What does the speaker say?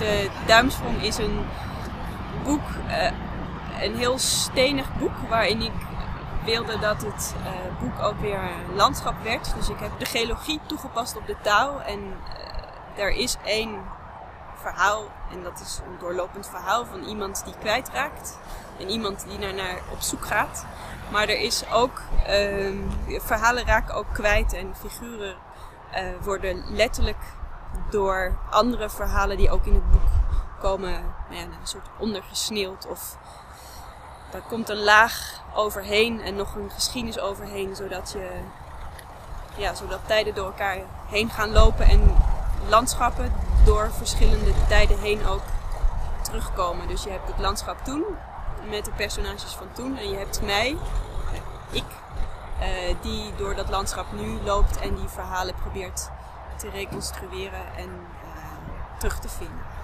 De duimsprong is een boek, een heel stenig boek, waarin ik wilde dat het boek ook weer landschap werd. Dus ik heb de geologie toegepast op de taal en er is één verhaal, en dat is een doorlopend verhaal van iemand die kwijtraakt en iemand die daarnaar op zoek gaat. Maar er is ook, verhalen raken ook kwijt en figuren worden letterlijk door andere verhalen die ook in het boek komen, nou ja, een soort ondergesneeuwd, of daar komt een laag overheen en nog een geschiedenis overheen, zodat tijden door elkaar heen gaan lopen en landschappen door verschillende tijden heen ook terugkomen. Dus je hebt het landschap toen met de personages van toen en je hebt mij, die door dat landschap nu loopt en die verhalen probeert te reconstrueren en terug te vinden.